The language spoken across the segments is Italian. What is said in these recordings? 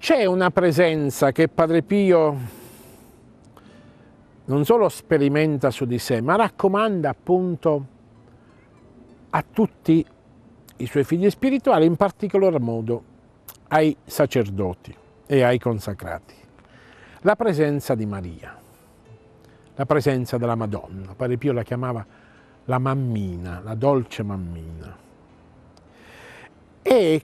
C'è una presenza che Padre Pio non solo sperimenta su di sé, ma raccomanda appunto a tutti i suoi figli spirituali, in particolar modo ai sacerdoti e ai consacrati. La presenza di Maria, la presenza della Madonna. Padre Pio la chiamava la mammina, la dolce mammina. E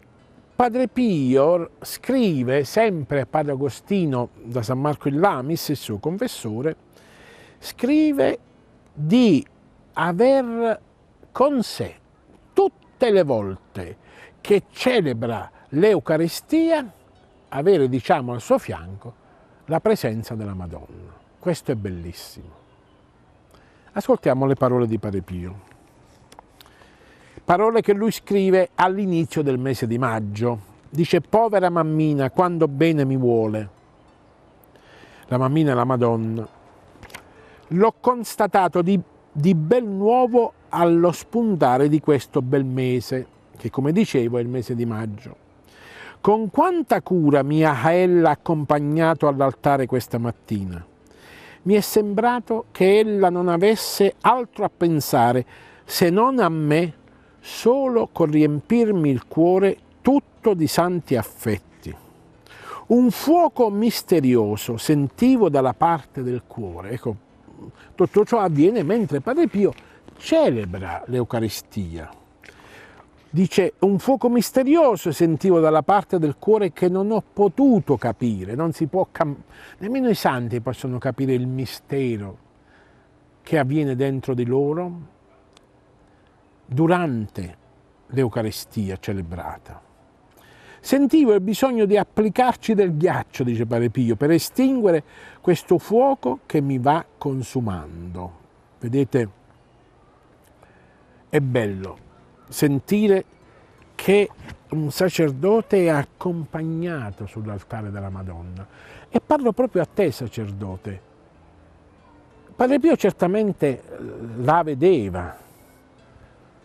Padre Pio scrive sempre a Padre Agostino da San Marco in Lamis, il suo confessore, scrive di aver con sé tutte le volte che celebra l'Eucaristia, avere diciamo al suo fianco la presenza della Madonna. Questo è bellissimo. Ascoltiamo le parole di Padre Pio, parole che lui scrive all'inizio del mese di maggio. Dice: povera mammina, quando bene mi vuole. La mammina è la Madonna. L'ho constatato di bel nuovo allo spuntare di questo bel mese, che come dicevo è il mese di maggio. Con quanta cura mi ha ella accompagnato all'altare questa mattina. Mi è sembrato che ella non avesse altro a pensare se non a me, solo con riempirmi il cuore tutto di santi affetti. Un fuoco misterioso sentivo dalla parte del cuore. Ecco, tutto ciò avviene mentre Padre Pio celebra l'Eucaristia. Dice: un fuoco misterioso sentivo dalla parte del cuore che non ho potuto capire. Non si può nemmeno i santi possono capire il mistero che avviene dentro di loro durante l'Eucaristia celebrata. Sentivo il bisogno di applicarci del ghiaccio, dice Padre Pio, per estinguere questo fuoco che mi va consumando. Vedete, è bello sentire che un sacerdote è accompagnato sull'altare della Madonna. E parlo proprio a te, sacerdote. Padre Pio certamente la vedeva,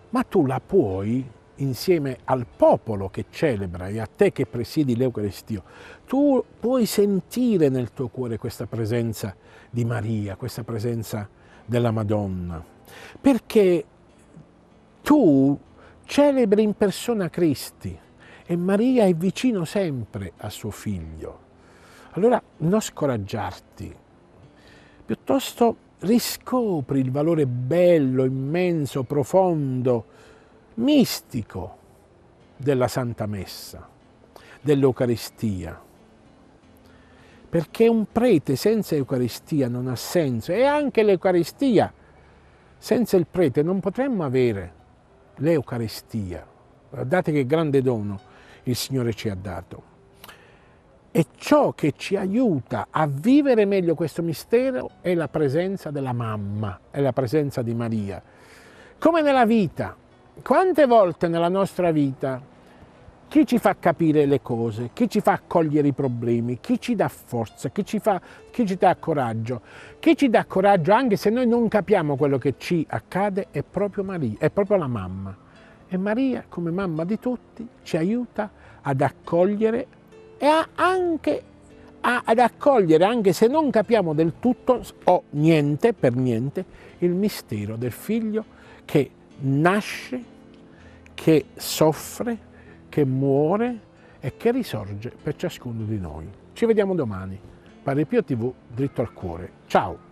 ma tu la puoi, insieme al popolo che celebra e a te che presiedi l'Eucaristia, tu puoi sentire nel tuo cuore questa presenza di Maria, questa presenza della Madonna, perché tu celebri in persona Cristi e Maria è vicino sempre a suo figlio. Allora non scoraggiarti, piuttosto riscopri il valore bello, immenso, profondo, mistico della Santa Messa, dell'Eucaristia, perché un prete senza Eucaristia non ha senso, e anche l'Eucaristia senza il prete non potremmo avere l'Eucaristia. Guardate che grande dono il Signore ci ha dato. E ciò che ci aiuta a vivere meglio questo mistero è la presenza della mamma, è la presenza di Maria. Come nella vita, quante volte nella nostra vita chi ci fa capire le cose, chi ci fa cogliere i problemi, chi ci dà forza, chi ci dà coraggio, chi ci dà coraggio anche se noi non capiamo quello che ci accade, è proprio Maria, è proprio la mamma. E Maria, come mamma di tutti, ci aiuta ad accogliere e ad accogliere, anche se non capiamo del tutto o niente, per niente, il mistero del figlio che nasce, che soffre, che muore e che risorge per ciascuno di noi. Ci vediamo domani. Padre Pio TV, Dritto al Cuore. Ciao!